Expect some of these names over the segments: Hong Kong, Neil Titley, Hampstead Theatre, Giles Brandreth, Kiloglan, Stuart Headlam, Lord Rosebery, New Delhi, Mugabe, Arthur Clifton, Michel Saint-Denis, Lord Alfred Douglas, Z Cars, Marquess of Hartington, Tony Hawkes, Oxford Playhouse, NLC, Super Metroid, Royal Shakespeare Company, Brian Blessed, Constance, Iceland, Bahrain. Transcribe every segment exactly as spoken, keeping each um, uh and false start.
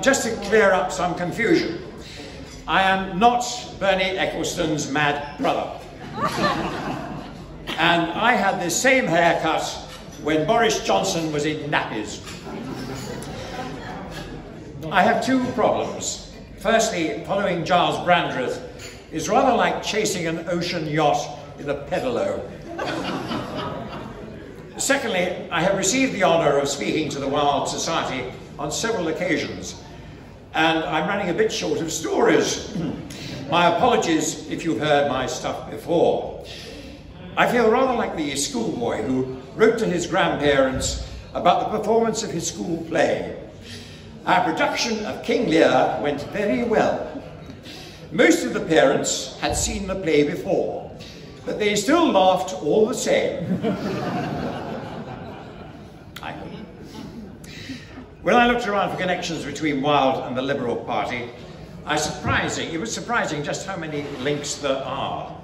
Just to clear up some confusion, I am not Bernie Eccleston's mad brother. And I had this same haircut when Boris Johnson was in nappies. I have two problems. Firstly, following Giles Brandreth is rather like chasing an ocean yacht in a pedalo. Secondly, I have received the honour of speaking to the Wild Society on several occasions, and I'm running a bit short of stories. My apologies if you've heard my stuff before. I feel rather like the schoolboy who wrote to his grandparents about the performance of his school play. Our production of King Lear went very well. Most of the parents had seen the play before, but they still laughed all the same. I hope. When I looked around for connections between Wilde and the Liberal Party, I surprising, it was surprising just how many links there are.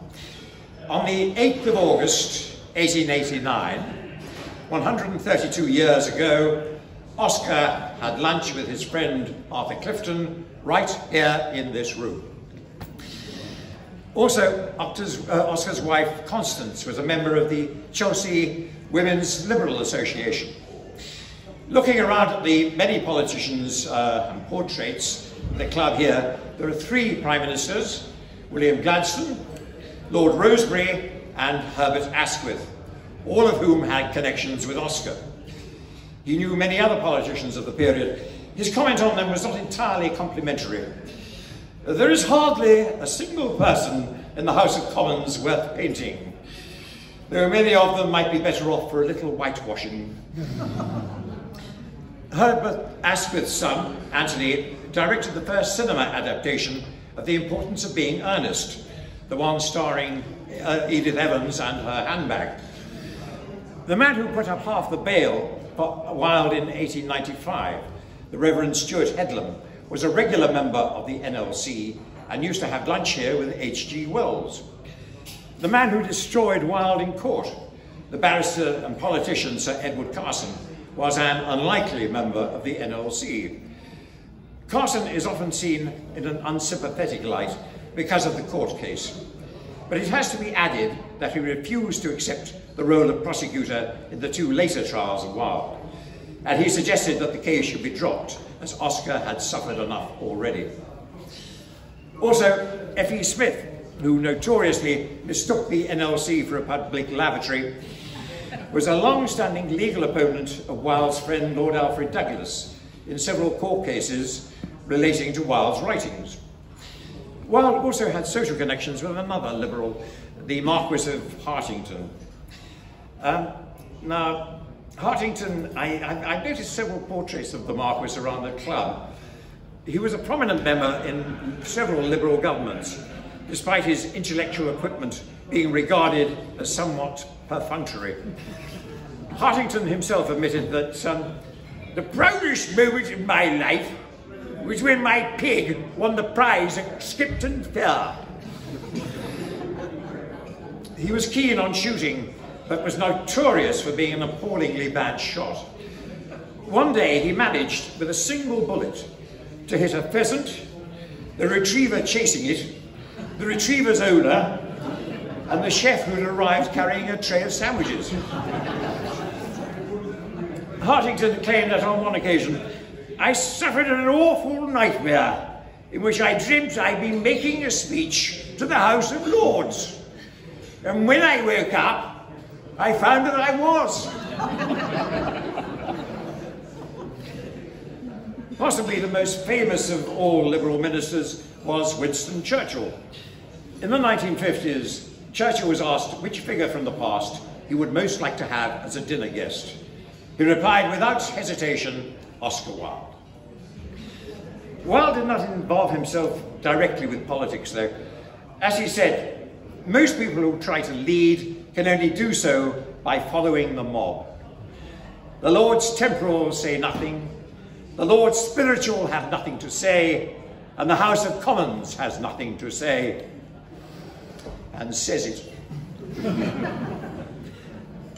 On the eighth of August, eighteen eighty-nine, one hundred thirty-two years ago, Oscar had lunch with his friend Arthur Clifton right here in this room. Also, Oscar's wife Constance was a member of the Chelsea Women's Liberal Association. Looking around at the many politicians uh, and portraits in the club here, there are three Prime Ministers: William Gladstone, Lord Rosebery and Herbert Asquith, all of whom had connections with Oscar. He knew many other politicians of the period. His comment on them was not entirely complimentary. There is hardly a single person in the House of Commons worth painting, though many of them might be better off for a little whitewashing. Herbert Asquith's son, Anthony, directed the first cinema adaptation of The Importance of Being Earnest, the one starring uh, Edith Evans and her handbag. The man who put up half the bail for Wilde in eighteen ninety-five, the Reverend Stuart Headlam, was a regular member of the N L C and used to have lunch here with H G Wells. The man who destroyed Wilde in court, the barrister and politician Sir Edward Carson, was an unlikely member of the N L C. Carson is often seen in an unsympathetic light because of the court case, but it has to be added that he refused to accept the role of prosecutor in the two later trials of Wilde, and he suggested that the case should be dropped as Oscar had suffered enough already. Also, F E Smith, who notoriously mistook the N L C for a public lavatory, was a long-standing legal opponent of Wilde's friend Lord Alfred Douglas in several court cases relating to Wilde's writings. Wilde also had social connections with another liberal, the Marquess of Hartington. Um, now, Hartington, I, I, I've noticed several portraits of the Marquess around the club. He was a prominent member in several liberal governments, despite his intellectual equipment being regarded as somewhat perfunctory. Hartington himself admitted that um, the proudest moment in my life was when my pig won the prize at Skipton Fair. He was keen on shooting, but was notorious for being an appallingly bad shot. One day he managed, with a single bullet, to hit a pheasant, the retriever chasing it, the retriever's owner, and the chef who had arrived carrying a tray of sandwiches. Hartington claimed that on one occasion, I suffered an awful nightmare in which I dreamt I'd been making a speech to the House of Lords. And when I woke up, I found that I was. Possibly the most famous of all Liberal ministers was Winston Churchill. In the nineteen fifties, Churchill was asked which figure from the past he would most like to have as a dinner guest. He replied without hesitation, Oscar Wilde. Wilde did not involve himself directly with politics, though. As he said, most people who try to lead can only do so by following the mob. The Lords temporal say nothing, the Lords spiritual have nothing to say, and the House of Commons has nothing to say. And says it.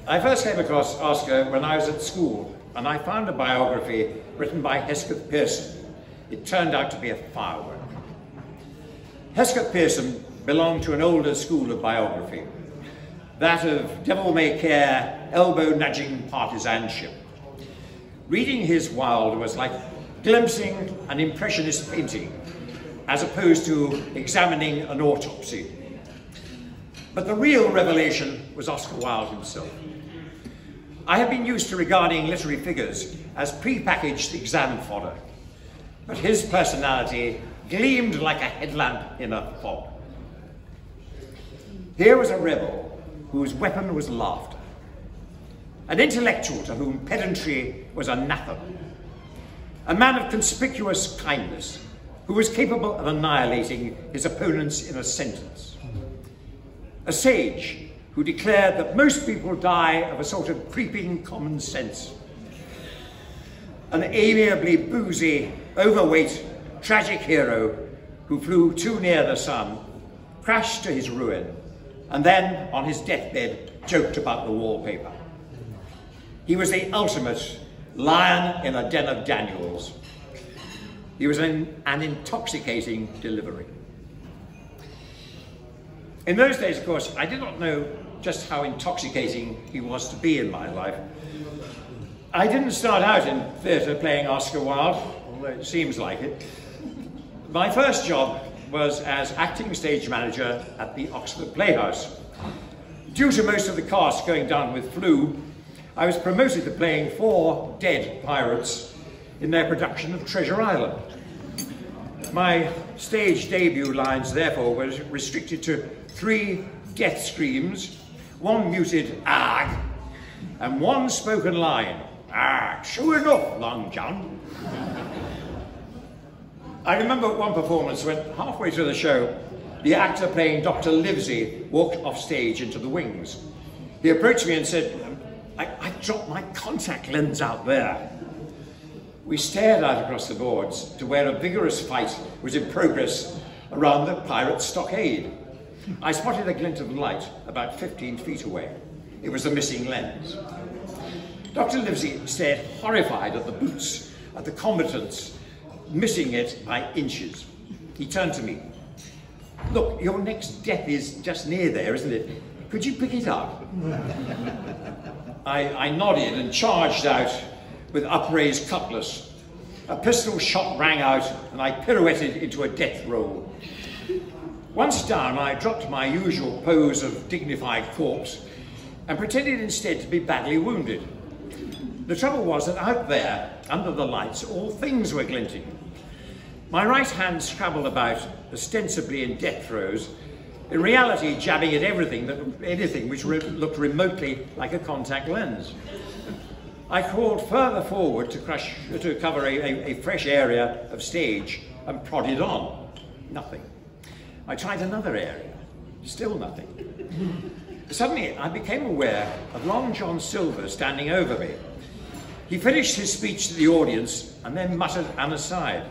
I first came across Oscar when I was at school, and I found a biography written by Hesketh Pearson, It turned out to be a firework. Hesketh Pearson belonged to an older school of biography, that of devil-may-care, elbow-nudging partisanship. Reading his Wilde was like glimpsing an impressionist painting, as opposed to examining an autopsy. But the real revelation was Oscar Wilde himself. I have been used to regarding literary figures as pre-packaged exam fodder, but his personality gleamed like a headlamp in a fog. Here was a rebel whose weapon was laughter, an intellectual to whom pedantry was anathema, a man of conspicuous kindness who was capable of annihilating his opponents in a sentence, a sage who declared that most people die of a sort of creeping common sense, an amiably boozy, overweight, tragic hero who flew too near the sun, crashed to his ruin, and then, on his deathbed, joked about the wallpaper. He was the ultimate lion in a den of Daniels. He was an, an intoxicating delivery. In those days, of course, I did not know just how intoxicating he was to be in my life. I didn't start out in theatre playing Oscar Wilde, although it seems like it. My first job was as acting stage manager at the Oxford Playhouse. Due to most of the cast going down with flu, I was promoted to playing four dead pirates in their production of Treasure Island. My stage debut lines, therefore, were restricted to three death screams, one muted "argh," and one spoken line, "Ah, sure enough, Long John." I remember one performance when, halfway through the show, the actor playing Doctor Livesey walked off stage into the wings. He approached me and said, I, I dropped my contact lens out there. We stared out across the boards to where a vigorous fight was in progress around the pirate stockade. I spotted a glint of light about fifteen feet away. It was the missing lens. Doctor Livesey stared horrified at the boots, at the combatants, missing it by inches. He turned to me. "Look, your next death is just near there, isn't it? Could you pick it up?" I, I nodded and charged out with upraised cutlass. A pistol shot rang out and I pirouetted into a death roll. Once down, I dropped my usual pose of dignified corpse and pretended instead to be badly wounded. The trouble was that out there, under the lights, all things were glinting. My right hand scrabbled about, ostensibly in death throes, in reality jabbing at everything, that, anything which re looked remotely like a contact lens. I crawled further forward to, crush, to cover a, a, a fresh area of stage and prodded on. Nothing. I tried another area. Still nothing. Suddenly, I became aware of Long John Silver standing over me. He finished his speech to the audience and then muttered an aside.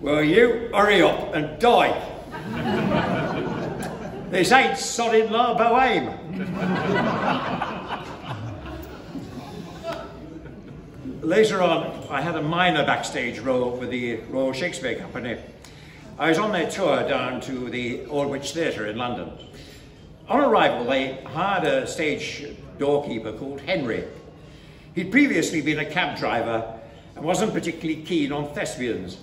"Well, you hurry up and die. This ain't sodding La Boheme." Later on, I had a minor backstage role with the Royal Shakespeare Company. I was on their tour down to the Aldwych Theatre in London. On arrival, they hired a stage doorkeeper called Henry. He'd previously been a cab driver and wasn't particularly keen on thespians.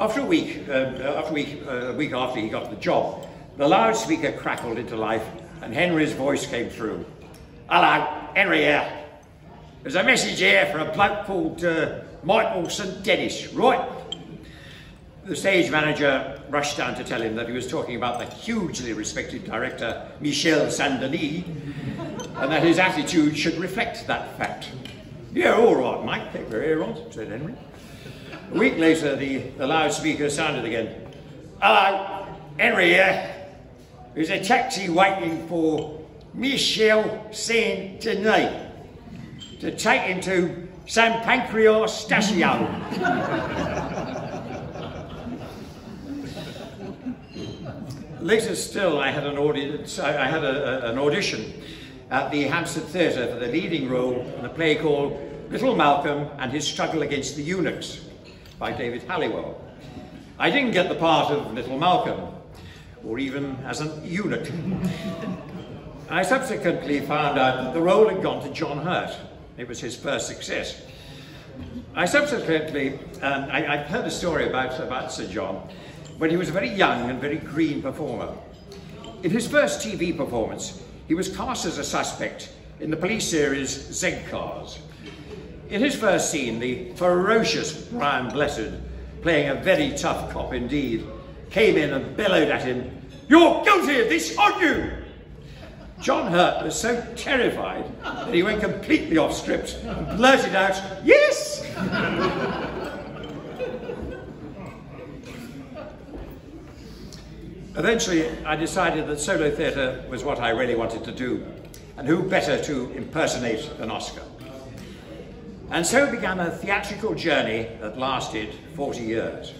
After a week, uh, after a week, uh, a week after he got the job, the loudspeaker crackled into life and Henry's voice came through. "Hello, Henry here. There's a message here for a bloke called uh, Michael Saint Denis, right?" The stage manager rushed down to tell him that he was talking about the hugely respected director Michel Saint-Denis and that his attitude should reflect that fact. "Yeah, all right, Mike, take your ear on," said Henry. A week later, the, the loudspeaker sounded again. "Hello, Henry here. There's a taxi waiting for Michel Saint-Denis to take him to San Pancras Station." Later still, I had an audience. I had a, a, an audition at the Hampstead Theatre for the leading role in a play called Little Malcolm and His Struggle Against the Eunuchs by David Halliwell. I didn't get the part of Little Malcolm, or even as an eunuch. I subsequently found out that the role had gone to John Hurt. It was his first success. I subsequently, um, I, I've heard a story about, about Sir John, but he was a very young and very green performer. In his first T V performance, he was cast as a suspect in the police series Z Cars. In his first scene, the ferocious Brian Blessed, playing a very tough cop indeed, came in and bellowed at him, "You're guilty of this, aren't you?" John Hurt was so terrified that he went completely off script and blurted out, "Yes!" Eventually, I decided that solo theatre was what I really wanted to do, and who better to impersonate than Oscar? And so began a theatrical journey that lasted forty years.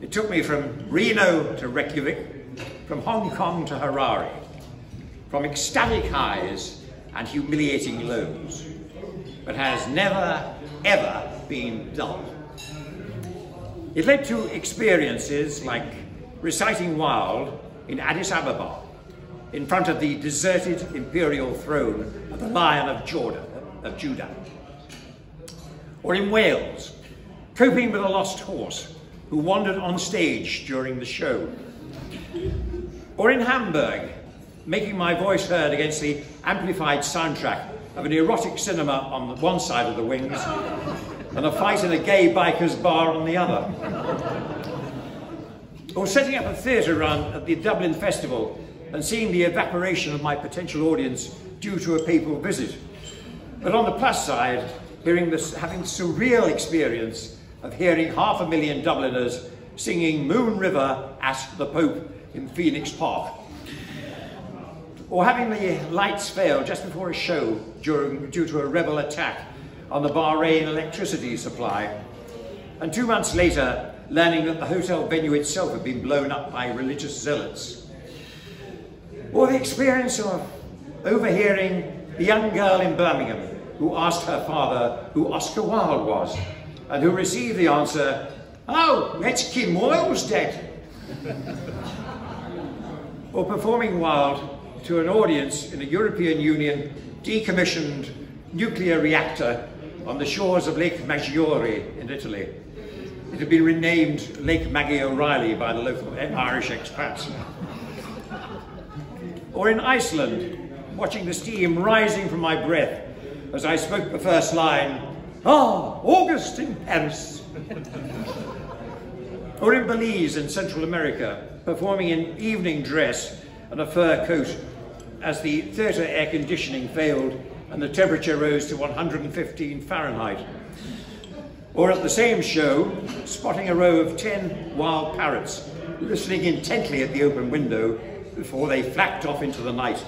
It took me from Reno to Reykjavik, from Hong Kong to Harare, from ecstatic highs and humiliating lows, but has never, ever been dull. It led to experiences like reciting Wilde in Addis Ababa, in front of the deserted imperial throne of the Lion of Jordan, of Judah. Or in Wales, coping with a lost horse who wandered on stage during the show. Or in Hamburg, making my voice heard against the amplified soundtrack of an erotic cinema on the one side of the wings and a fight in a gay biker's bar on the other. Or setting up a theatre run at the Dublin Festival and seeing the evaporation of my potential audience due to a papal visit. But on the plus side, hearing this, having the surreal experience of hearing half a million Dubliners singing Moon River at the Pope in Phoenix Park. Or having the lights fail just before a show during, due to a rebel attack on the Bahrain electricity supply. And two months later, learning that the hotel venue itself had been blown up by religious zealots. Or the experience of overhearing the young girl in Birmingham who asked her father who Oscar Wilde was, and who received the answer, "Oh, that's Kim Wilde's dad." Or performing Wilde to an audience in a European Union decommissioned nuclear reactor on the shores of Lake Maggiore in Italy. It had been renamed Lake Maggie O'Reilly by the local Irish expats. Or in Iceland, watching the steam rising from my breath as I spoke the first line, "Ah, August in Paris." Or in Belize in Central America, performing in evening dress and a fur coat as the theatre air conditioning failed and the temperature rose to one hundred fifteen Fahrenheit. Or at the same show, spotting a row of ten wild parrots, listening intently at the open window before they flacked off into the night,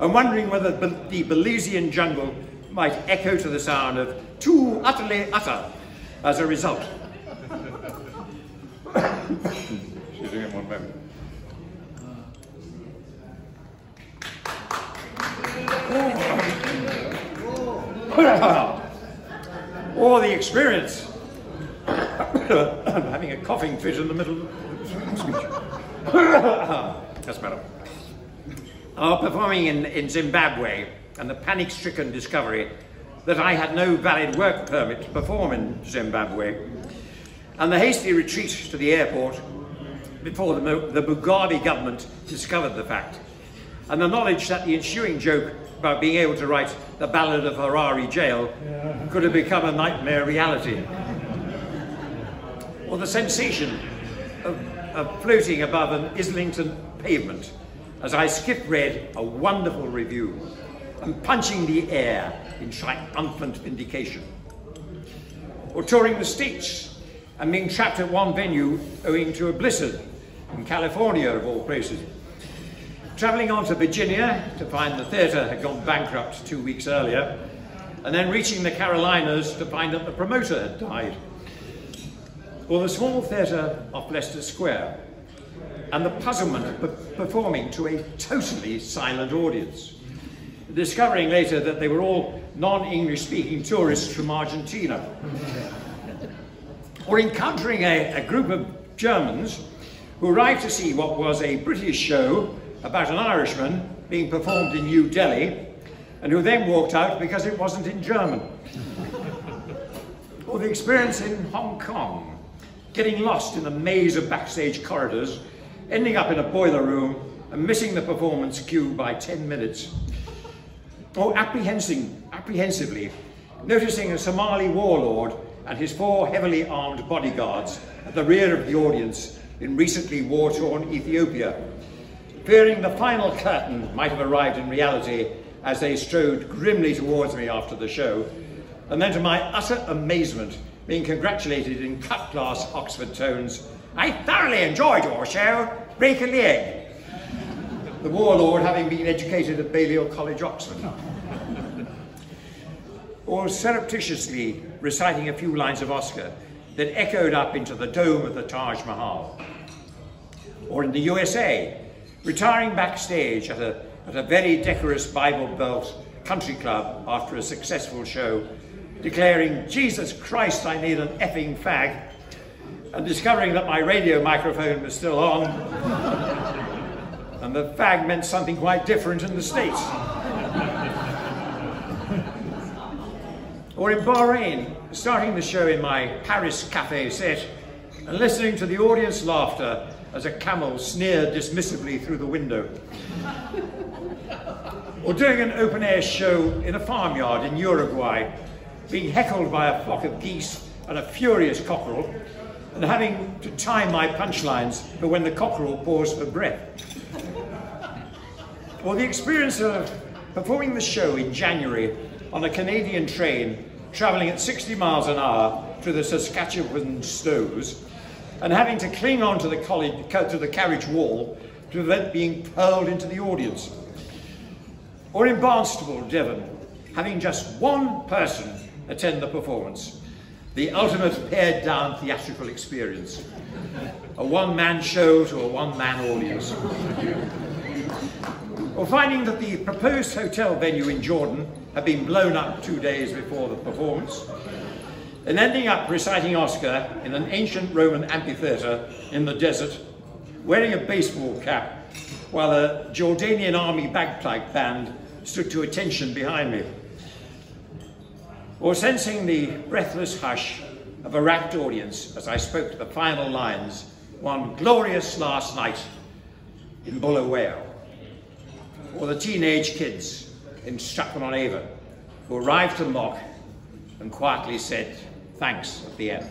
and wondering whether the Belizean jungle might echo to the sound of too utterly utter as a result. Excuse me, one moment. Or the experience I'm having a coughing fit in the middle of speech. That's better. Or performing in, in Zimbabwe and the panic-stricken discovery that I had no valid work permit to perform in Zimbabwe, and the hasty retreat to the airport before the, the Mugabe government discovered the fact, and the knowledge that the ensuing joke about being able to write the Ballad of Harare Jail could have become a nightmare reality. Or the sensation of, of floating above an Islington pavement as I skip read a wonderful review and punching the air in triumphant vindication. Or touring the States and being trapped at one venue owing to a blizzard in California of all places. Travelling on to Virginia to find the theatre had gone bankrupt two weeks earlier, and then reaching the Carolinas to find that the promoter had died. Or the small theatre off Leicester Square, and the puzzlement of performing to a totally silent audience, discovering later that they were all non-English speaking tourists from Argentina. or encountering a, a group of Germans who arrived to see what was a British show about an Irishman being performed in New Delhi, and who then walked out because it wasn't in German. Or the experience in Hong Kong, getting lost in the maze of backstage corridors, ending up in a boiler room and missing the performance cue by ten minutes. Or apprehending, apprehensively noticing a Somali warlord and his four heavily armed bodyguards at the rear of the audience in recently war-torn Ethiopia, fearing the final curtain might have arrived in reality as they strode grimly towards me after the show, and then to my utter amazement being congratulated in cut-glass Oxford tones, "I thoroughly enjoyed your show, break a leg." The warlord having been educated at Balliol College, Oxford. Or surreptitiously reciting a few lines of Oscar that echoed up into the dome of the Taj Mahal. Or in the U S A, retiring backstage at a, at a very decorous Bible Belt country club after a successful show, declaring, "Jesus Christ, I need an effing fag," and discovering that my radio microphone was still on, and the fag meant something quite different in the States. Or in Bahrain, starting the show in my Paris cafe set and listening to the audience laughter as a camel sneered dismissively through the window. Or doing an open-air show in a farmyard in Uruguay, being heckled by a flock of geese and a furious cockerel, and having to time my punchlines for when the cockerel paused for breath. Or the experience of performing the show in January on a Canadian train travelling at sixty miles an hour through the Saskatchewan snows, and having to cling on to the, college, to the carriage wall to prevent being hurled into the audience. Or in Barnstable, Devon, having just one person attend the performance, the ultimate pared-down theatrical experience, a one-man show to a one-man audience. Or finding that the proposed hotel venue in Jordan had been blown up two days before the performance, and ending up reciting Oscar in an ancient Roman amphitheatre in the desert, wearing a baseball cap, while a Jordanian army bagpipe band stood to attention behind me. Or sensing the breathless hush of a rapt audience as I spoke the final lines one glorious last night in Bulawayo. Or the teenage kids in Strathmore-on-Avon who arrived to mock and quietly said, "Thanks," at the end.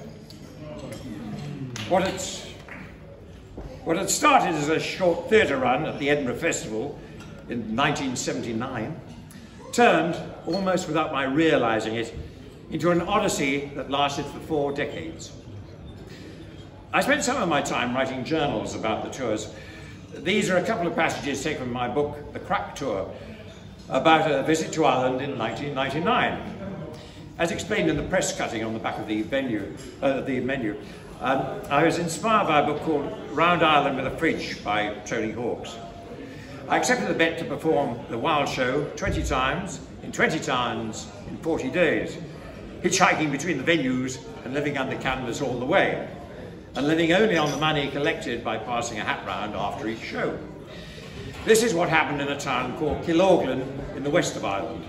What it's, what had started as a short theatre run at the Edinburgh Festival in nineteen seventy-nine turned, almost without my realising it, into an odyssey that lasted for four decades. I spent some of my time writing journals about the tours. These are a couple of passages taken from my book, The Crack Tour, about a visit to Ireland in nineteen ninety-nine. As explained in the press cutting on the back of the, venue, uh, the menu, um, I was inspired by a book called Round Ireland with a Fridge by Tony Hawkes. I accepted the bet to perform the Wilde show twenty times, in twenty towns, in forty days, hitchhiking between the venues and living under canvas all the way, and living only on the money collected by passing a hat round after each show. This is what happened in a town called Kiloglan in the west of Ireland.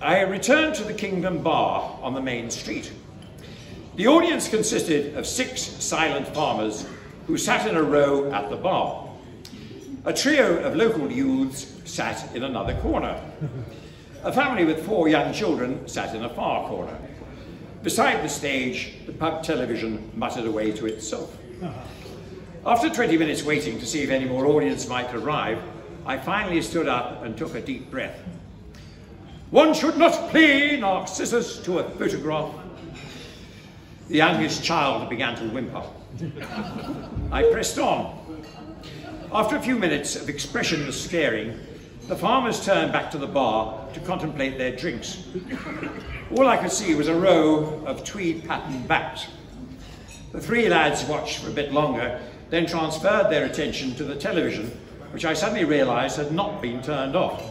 I returned to the Kingdom Bar on the main street. The audience consisted of six silent farmers who sat in a row at the bar. A trio of local youths sat in another corner. A family with four young children sat in a far corner. Beside the stage, the pub television muttered away to itself. After twenty minutes waiting to see if any more audience might arrive, I finally stood up and took a deep breath. "One should not play Narcissus to a photograph." The youngest child began to whimper. I pressed on. After a few minutes of expressionless staring, the farmers turned back to the bar to contemplate their drinks. All I could see was a row of tweed pattern backs. The three lads watched for a bit longer, then transferred their attention to the television, which I suddenly realised had not been turned off.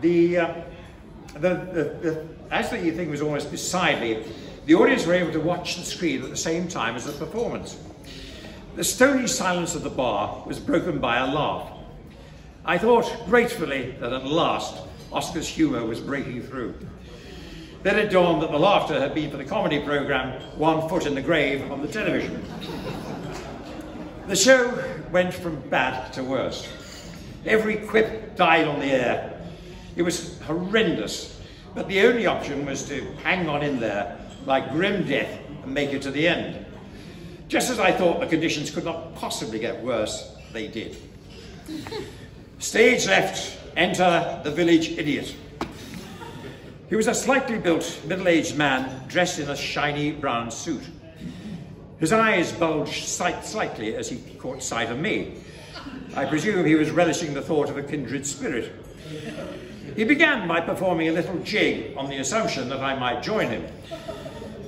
The, uh, the, the, the, as the thing was almost beside me, the audience were able to watch the screen at the same time as the performance. The stony silence of the bar was broken by a laugh. I thought gratefully that at last Oscar's humour was breaking through. Then it dawned that the laughter had been for the comedy programme One Foot in the Grave on the television. The show went from bad to worse. Every quip died on the air. It was horrendous, but the only option was to hang on in there like grim death and make it to the end. Just as I thought the conditions could not possibly get worse, they did. Stage left, enter the village idiot. He was a slightly built, middle-aged man dressed in a shiny brown suit. His eyes bulged slightly as he caught sight of me. I presume he was relishing the thought of a kindred spirit. He began by performing a little jig on the assumption that I might join him.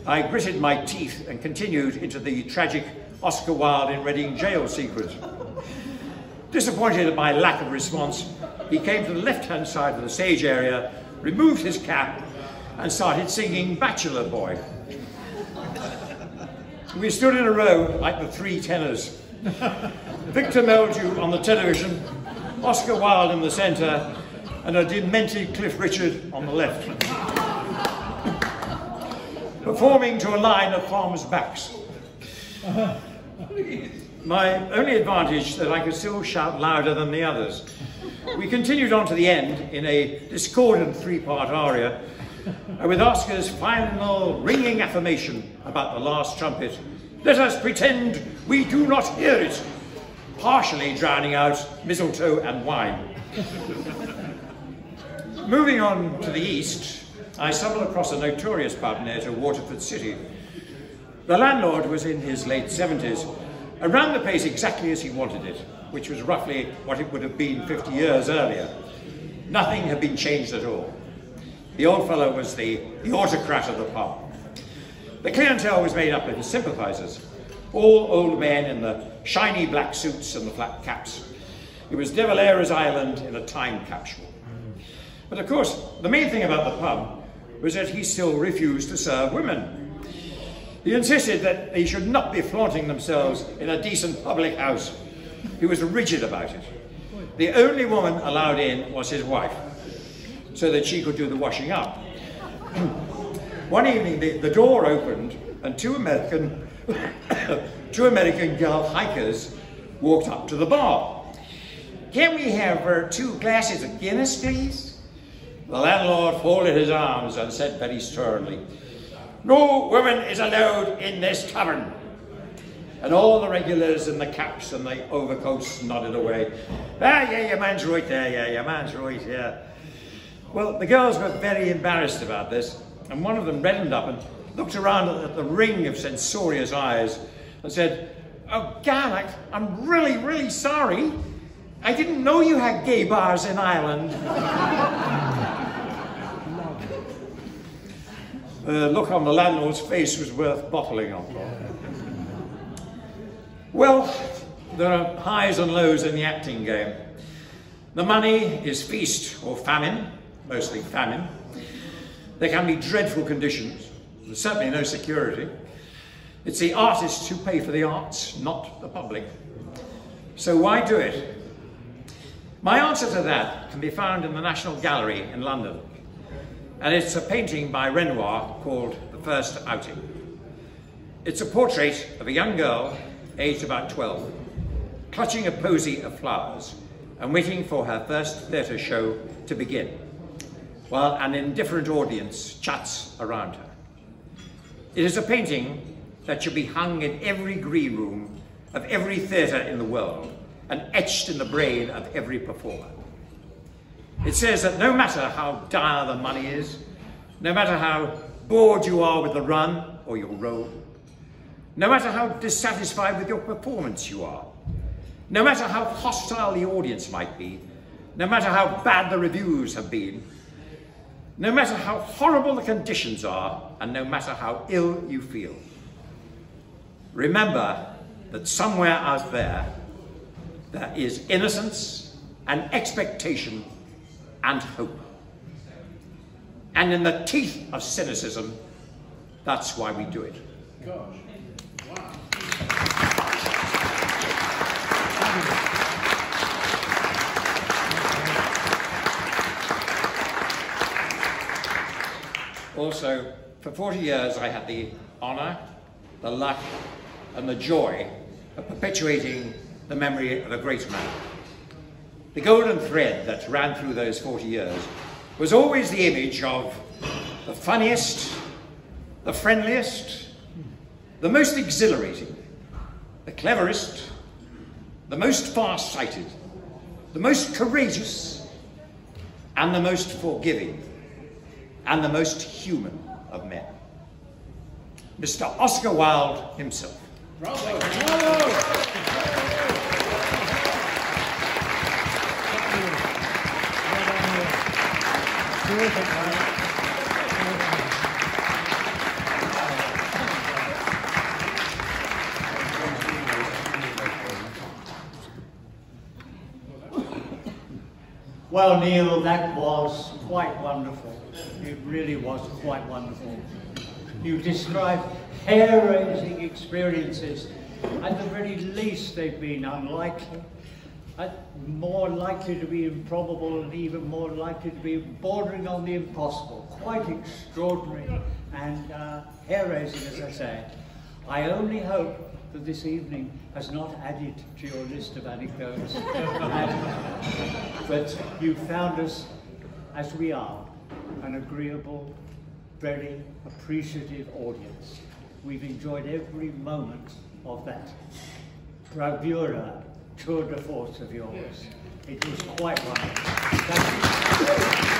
I gritted my teeth and continued into the tragic Oscar Wilde in Reading jail sequence. Disappointed at my lack of response, he came to the left-hand side of the stage area, removed his cap, and started singing Bachelor Boy. We stood in a row like the three tenors. Victor Meldrew on the television, Oscar Wilde in the centre, and a demented Cliff Richard on the left. Performing to a line of farmers' backs. My only advantage that I could still shout louder than the others. We continued on to the end in a discordant three-part aria, with Oscar's final ringing affirmation about the last trumpet, "Let us pretend we do not hear it," partially drowning out mistletoe and wine. Moving on to the east, I stumbled across a notorious pub near to Waterford City. The landlord was in his late seventies, and ran the place exactly as he wanted it, which was roughly what it would have been fifty years earlier. Nothing had been changed at all. The old fellow was the, the autocrat of the pub. The clientele was made up of his sympathisers, all old men in the shiny black suits and the flat caps. It was De Valera's Island in a time capsule. But of course, the main thing about the pub was that he still refused to serve women. He insisted that they should not be flaunting themselves in a decent public house. He was rigid about it. The only woman allowed in was his wife, so that she could do the washing up. One evening, the, the door opened, and two American, two American girl hikers walked up to the bar. "Can we have uh, two glasses of Guinness, please?" The landlord folded his arms and said very sternly, "No woman is allowed in this tavern." And all the regulars in the caps and the overcoats nodded away. "Ah, yeah, your man's right there, yeah, your man's right, yeah." Well, the girls were very embarrassed about this, and one of them reddened up and looked around at the ring of censorious eyes and said, "Oh, God, I'm really, really sorry. I didn't know you had gay bars in Ireland." The look on the landlord's face was worth bottling on. Well, there are highs and lows in the acting game. The money is feast or famine, mostly famine. There can be dreadful conditions, and certainly no security. It's the artists who pay for the arts, not the public. So why do it? My answer to that can be found in the National Gallery in London. And it's a painting by Renoir called The First Outing. It's a portrait of a young girl, aged about twelve, clutching a posy of flowers and waiting for her first theatre show to begin, while an indifferent audience chats around her. It is a painting that should be hung in every green room of every theatre in the world and etched in the brain of every performer. It says that no matter how dire the money is, no matter how bored you are with the run or your role, no matter how dissatisfied with your performance you are, no matter how hostile the audience might be, no matter how bad the reviews have been, no matter how horrible the conditions are, and no matter how ill you feel, remember that somewhere out there, there is innocence and expectation and hope. and in the teeth of cynicism. That's why we do it. Gosh. Wow. Also, for forty years I had the honour, the luck and the joy of perpetuating the memory of a great man. The golden thread that ran through those forty years was always the image of the funniest, the friendliest, the most exhilarating, the cleverest, the most far-sighted, the most courageous, and the most forgiving, and the most human of men. Mister Oscar Wilde himself. Bravo. Bravo. Well, Neil, that was quite wonderful. It really was quite wonderful. You described hair-raising experiences. At the very least, they've been unlikely. More likely to be improbable and even more likely to be bordering on the impossible. Quite extraordinary and uh, hair-raising, as I say. I only hope that this evening has not added to your list of anecdotes. and, but you found us, as we are, an agreeable, very appreciative audience. We've enjoyed every moment of that bravura tour de force of yours. It was quite wonderful. Thank you.